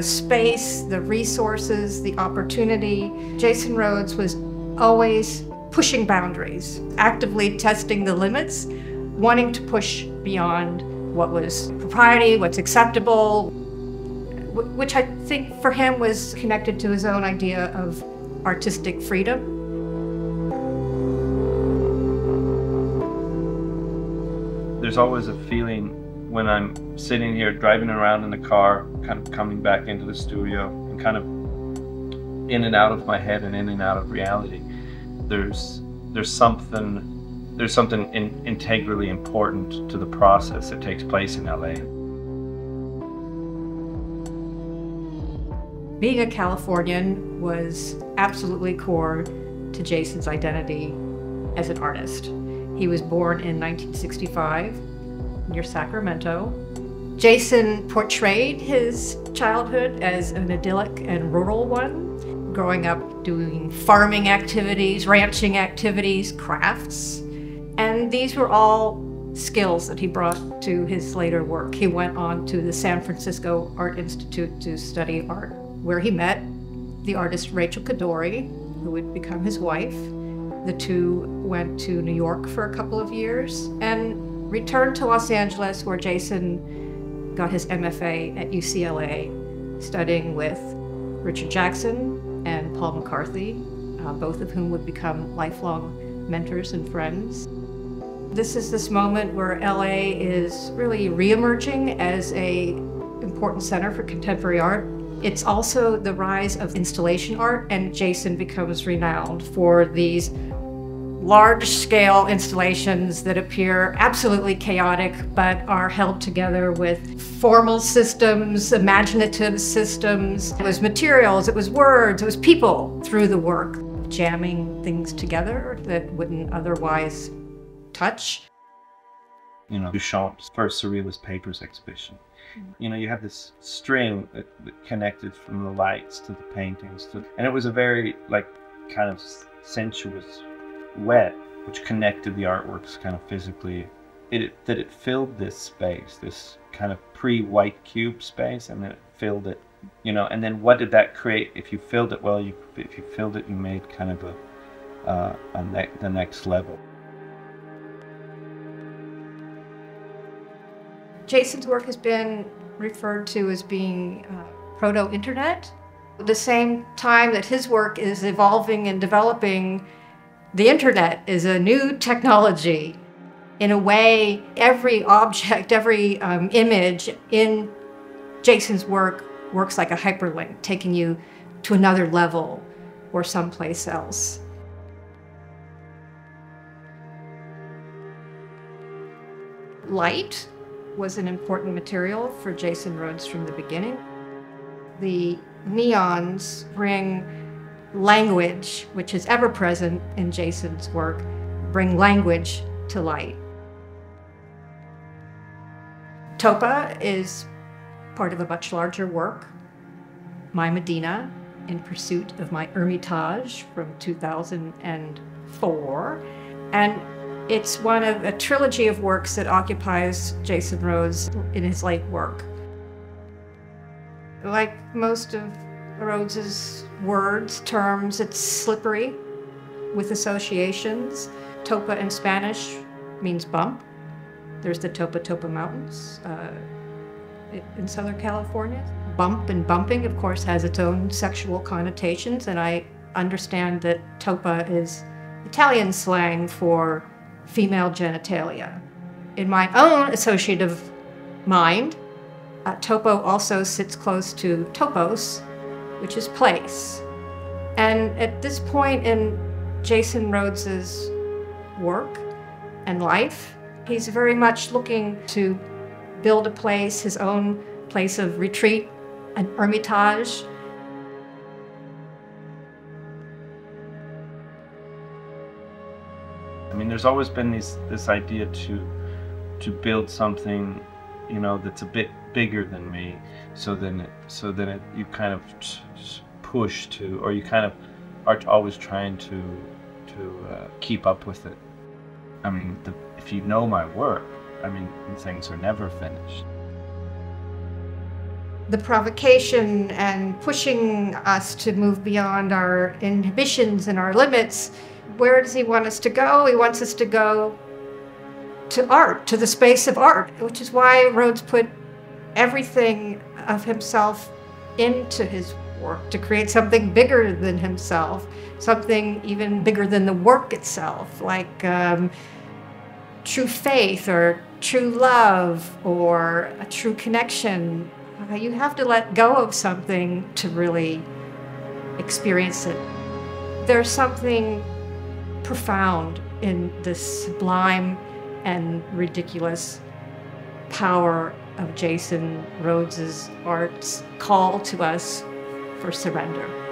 the space, the resources, the opportunity. Jason Rhoades was always pushing boundaries, actively testing the limits, wanting to push beyond what was propriety, what's acceptable, which I think for him was connected to his own idea of artistic freedom. There's always a feeling when I'm sitting here driving around in the car, kind of coming back into the studio and kind of in and out of my head and in and out of reality. There's something integrally important to the process that takes place in LA. Being a Californian was absolutely core to Jason's identity as an artist. He was born in 1965 near Sacramento. Jason portrayed his childhood as an idyllic and rural one, growing up doing farming activities, ranching activities, crafts. And these were all skills that he brought to his later work. He went on to the San Francisco Art Institute to study art, where he met the artist Rachel Kadori, who would become his wife. The two went to New York for a couple of years and returned to Los Angeles, where Jason got his MFA at UCLA, studying with Richard Jackson and Paul McCarthy, both of whom would become lifelong mentors and friends. This is this moment where LA is really re-emerging as an important center for contemporary art. It's also the rise of installation art, and Jason becomes renowned for these large-scale installations that appear absolutely chaotic but are held together with formal systems, imaginative systems. It was materials, it was words, it was people through the work, jamming things together that wouldn't otherwise touch. You know, Duchamp's first Surrealist Papers exhibition. You know, you have this string that connected from the lights to the paintings, and it was a very, like, kind of sensuous web, which connected the artworks kind of physically. It filled this space, this kind of pre-white cube space, and then it filled it, you know, and then what did that create? If you filled it, well, if you filled it, you made kind of the next level. Jason's work has been referred to as being proto-internet. At the same time that his work is evolving and developing, the internet is a new technology. In a way, every object, every image in Jason's work works like a hyperlink, taking you to another level or someplace else. Light was an important material for Jason Rhoades from the beginning. The neons bring language, which is ever present in Jason's work, bring language to light. Topa is part of a much larger work, My Madinah, In Pursuit of My Ermitage from 2004. And it's one of a trilogy of works that occupies Jason Rhoades in his late work. Like most of Rhoades' words, terms, it's slippery with associations. Topa in Spanish means bump. There's the Topa Topa Mountains in Southern California. Bump and bumping, of course, has its own sexual connotations, and I understand that Topa is Italian slang for female genitalia. In my own associative mind, topo also sits close to topos, which is place. And at this point in Jason Rhoades' work and life, he's very much looking to build a place, his own place of retreat, an ermitage. I mean, there's always been this idea to build something, you know, that's a bit bigger than me, so then you kind of push to, or you kind of are always trying to keep up with it. I mean, if you know my work, I mean, things are never finished. the provocation and pushing us to move beyond our inhibitions and our limits. Where does he want us to go? He wants us to go to art, to the space of art, which is why Rhoades put everything of himself into his work, to create something bigger than himself, something even bigger than the work itself, like true faith or true love or a true connection. You have to let go of something to really experience it. There's something profound in this sublime and ridiculous power of Jason Rhoades' art's call to us for surrender.